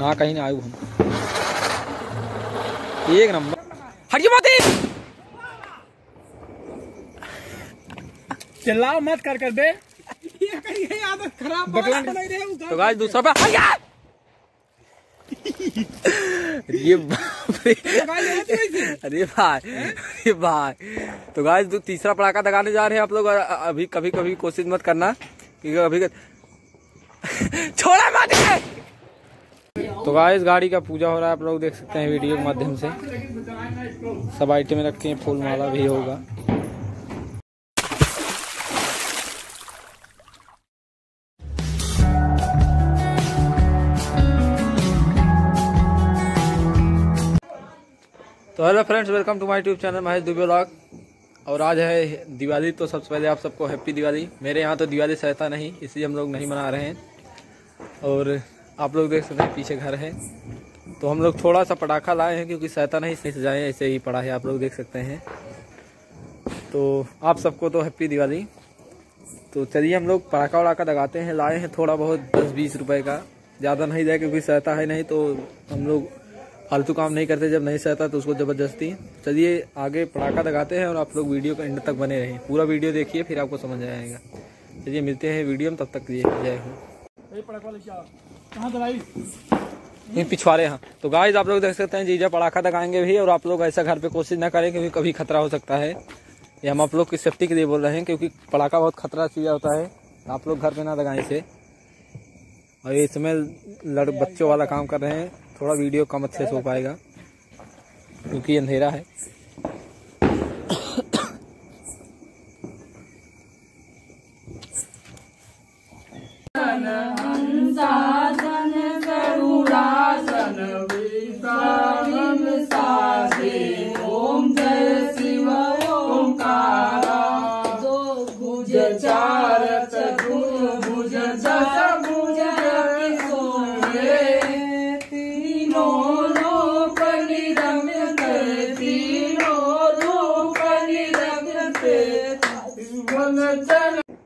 ना कहीं ना आयु हम एक नंबर। चिल्लाओ मत कर दे ये आदत खराब तो गाइस दूसरा पे ये अरे भाई तो गाइस जो तीसरा पड़ाका लगाने जा रहे हैं आप लोग। अभी कभी कभी कोशिश मत करना क्योंकि अभी छोड़ा मत। तो गाइस गाड़ी का पूजा हो रहा है, आप लोग देख सकते हैं वीडियो के माध्यम से। सब आइटमें रखते हैं, फूल माला भी होगा। तो hello friends, welcome to my YouTube channel Mahesh Dubey vlog. और आज है दिवाली, तो सबसे पहले आप सबको हैप्पी दिवाली। मेरे यहाँ तो दिवाली सहता नहीं, इसलिए हम लोग नहीं मना रहे हैं। और आप लोग देख सकते हैं पीछे घर है, तो हम लोग थोड़ा सा पटाखा लाए हैं क्योंकि सहता नहीं, इसलिए सजाएँ ऐसे ही पड़ा है, आप लोग देख सकते हैं। तो आप सबको तो हैप्पी दिवाली। तो चलिए हम लोग पटाखा वड़ाका लगाते हैं। लाए हैं थोड़ा बहुत, 10-20 रुपये का, ज़्यादा नहीं जाए क्योंकि सहता है नहीं, तो हम लोग फालतू काम नहीं करते। जब नहीं सहता तो उसको ज़बरदस्ती। चलिए आगे पटाखा लगाते हैं और आप लोग वीडियो के एंड तक बने रहें, पूरा वीडियो देखिए, फिर आपको समझ आएगा। चलिए मिलते हैं वीडियो में, तब तक लिए जय हो। पिछवाड़े हाँ, तो गाइस आप लोग देख सकते हैं जीजा पटाखा लगाएंगे भी। और आप लोग ऐसा घर पर कोशिश ना करें क्योंकि कभी खतरा हो सकता है। ये हम आप लोग की सेफ्टी के लिए बोल रहे हैं क्योंकि पटाखा बहुत खतरा चीज़ होता है, आप लोग घर पर ना लगाएं इसे। और ये समय बच्चों वाला काम कर रहे हैं, थोड़ा वीडियो कम अच्छे से हो पाएगा क्योंकि अंधेरा है।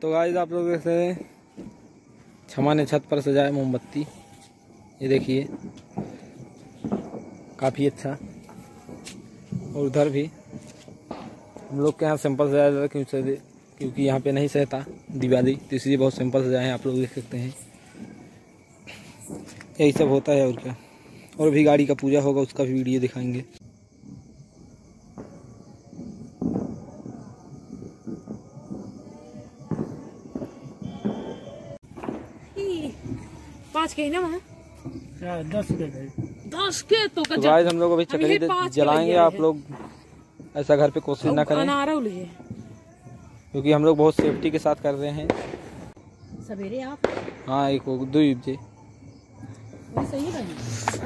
तो गाइस आप लोग देखते हैं क्षमा ने छत पर सजाया मोमबत्ती, ये देखिए काफ़ी अच्छा। और उधर भी हम लोग के यहाँ सिंपल सजाया जाता क्योंकि यहाँ पे नहीं सहता दिवाली, तो इसलिए बहुत सिंपल सजाए हैं, आप लोग देख सकते हैं। यही सब होता है और क्या। और भी गाड़ी का पूजा होगा, उसका भी वीडियो दिखाएंगे। तो गाइस हम लोग अभी चकली जलाएंगे, आप लोग ऐसा घर पे कोशिश ना करें क्योंकि हम लोग बहुत सेफ्टी के साथ कर रहे हैं। सवेरे आप हाँ एक हो दो जे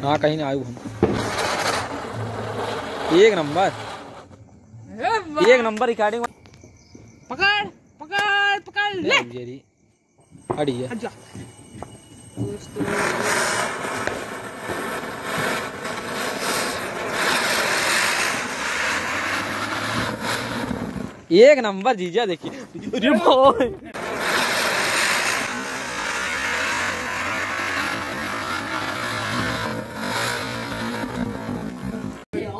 हाँ कहीं ना आयु हम एक नंबर रिकॉर्डिंग पकड़ पकड़ पकड़ ले अड़ी एक नंबर जीजा देखिए।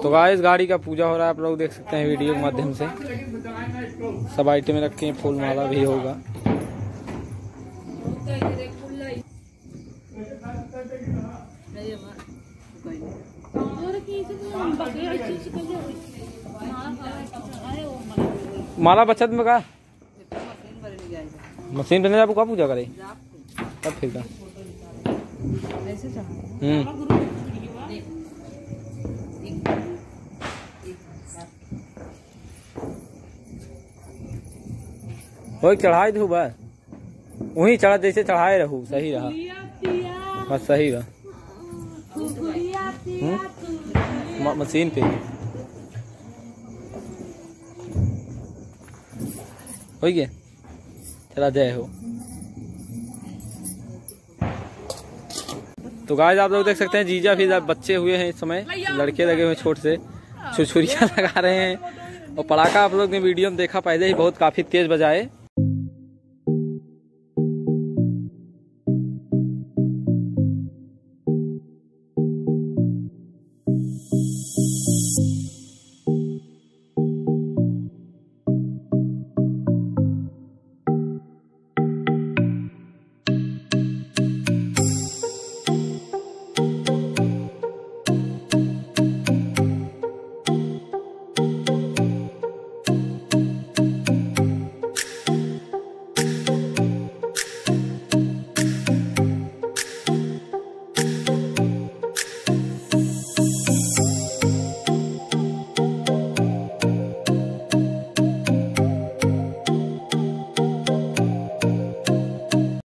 तो गाइस गाड़ी का पूजा हो रहा है, आप लोग देख सकते हैं वीडियो के माध्यम से। सब आइटमें रखे हैं, फूल माला भी होगा। माला बचत में का मशीन भरने आपको कब पूजा करे तब फिर का चढ़ाई दू बस वही चढ़ा जैसे चढ़ाए रहू। सही रहा बस, सही रहा। मशीन पे हो गया चला जाए हो। तो गाइस आप लोग देख सकते हैं जीजा भी बच्चे हुए हैं इस समय, लड़के लगे हुए छोट से छुरछुरियाँ लगा रहे हैं। और पटाखा आप लोग ने वीडियो में देखा पहले ही बहुत काफ़ी तेज़ बजाए,